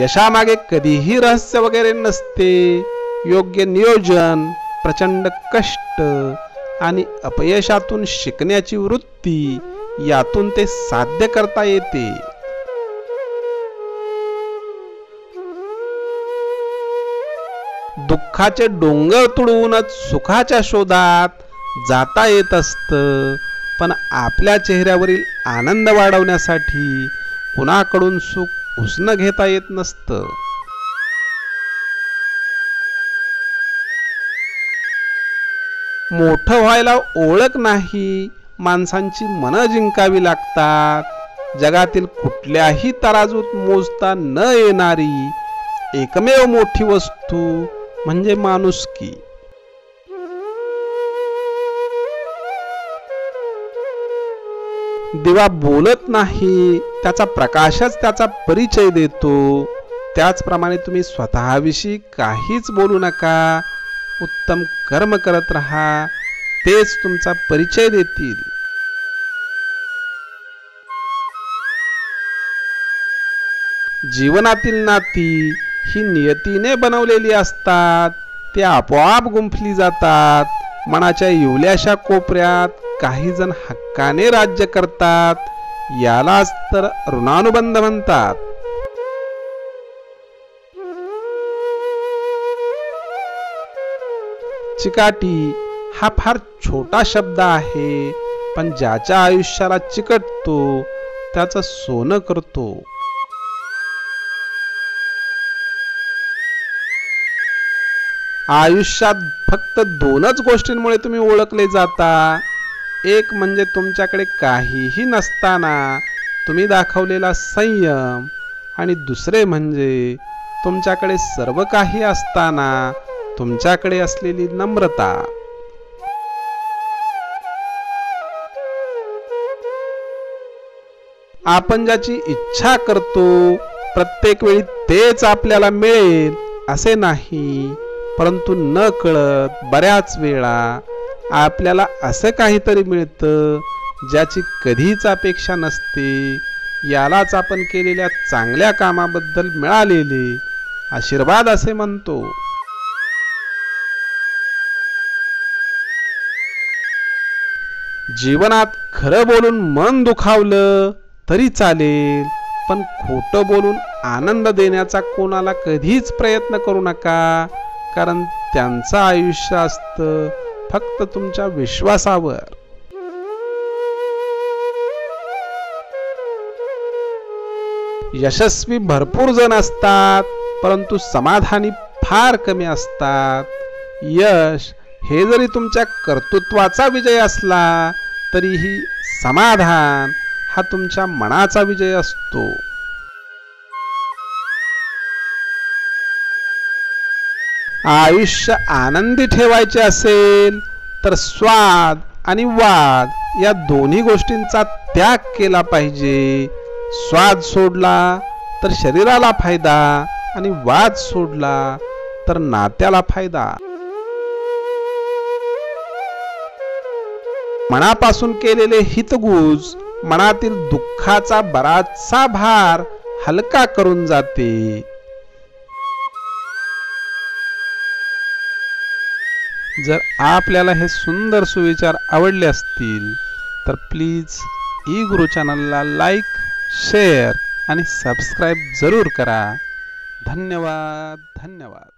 यशामागे कधीही रहस्य वगैरे नसते. योग्य नियोजन, प्रचंड कष्ट आणि अपयशातून शिकण्याची वृत्ती यातून ते साध्य करता येते. दुःखाचे डोंगर तुडवूनच सुखाच्या शोधात जाता येत असतं, पण आपल्या चेहऱ्यावरील आनंद वाढवण्यासाठी कुणाकडून सुख उसनं घेता येत नसतं. मोठं व्हायला ओळख नाही, माणसांची मनं जिंकावी लागतात. जगातील कुठल्याही तराजूत मोजता न येणारी एकमेव मोठी वस्तू म्हणजे माणुसकी. दिवा बोलत नाही, त्याचा प्रकाशच त्याचा परिचय देतो. त्याचप्रमाणे तुम्ही स्वतःविषयी काहीच बोलू नका. उत्तम कर्म करत रहा, तेच तुमचा परिचय देतील. जीवनातील नाती ही नियतीने बनवलेली असतात, ते आपोआप गुंफली जातात. मनाच्या येवल्याशा कोपऱ्यात काही जण हक्काने राज्य करतात, यालाच तर ऋणानुबंध म्हणतात. चिकाटी हा फार छोटा शब्द आहे, पण ज्याच्या आयुष्याला चिकटतो त्याचं सोनं करतो. आयुष्यात फक्त दोनच गोष्टींमुळे तुम्ही ओळखले जाता. एक म्हणजे तुमच्याकडे काहीही नसताना तुम्ही दाखवलेला संयम, आणि दुसरे म्हणजे तुमच्याकडे सर्व काही असताना तुमच्याकडे असलेली नम्रता. आपण ज्याची इच्छा करतो प्रत्येक वेळी तेच आपल्याला मिळेल असे नाही, परंतु न कळत बऱ्याच वेळा आपल्याला असे काहीतरी मिळतं ज्याची कधीच अपेक्षा नसते. यालाच आपण केलेल्या चांगल्या कामाबद्दल मिळालेले आशीर्वाद असे म्हणतो. जीवनात खरं बोलून मन दुखावलं तरी चालेल, पण खोटं बोलून आनंद देण्याचा कोणाला कधीच प्रयत्न करू नका, कारण त्यांचं आयुष्य असतं फक्त तुमच्या विश्वासावर. यशस्वी भरपूर जण असतात, परंतु समाधानी फार कमी असतात. यश हे जरी तुमच्या कर्तृत्वाचा विजय असला तरीही समाधान हा तुमच्या मनाचा विजय असतो. आयुष्य आनंदी ठेवायचे असेल तर स्वाद आणि वाद या दोन्ही गोष्टींचा त्याग केला पाहिजे. स्वाद सोडला तर शरीराला फायदा, आणि वाद सोडला तर नात्याला फायदा. मनापासून केलेले हितगुज मनातील दुःखाचा बराचसा भार हलका करून जाते. जर आपल्याला हे सुंदर सुविचार आवडले असतील तर प्लीज ई गुरु चॅनलला लाईक, शेअर आणि सबस्क्राईब जरूर करा. धन्यवाद.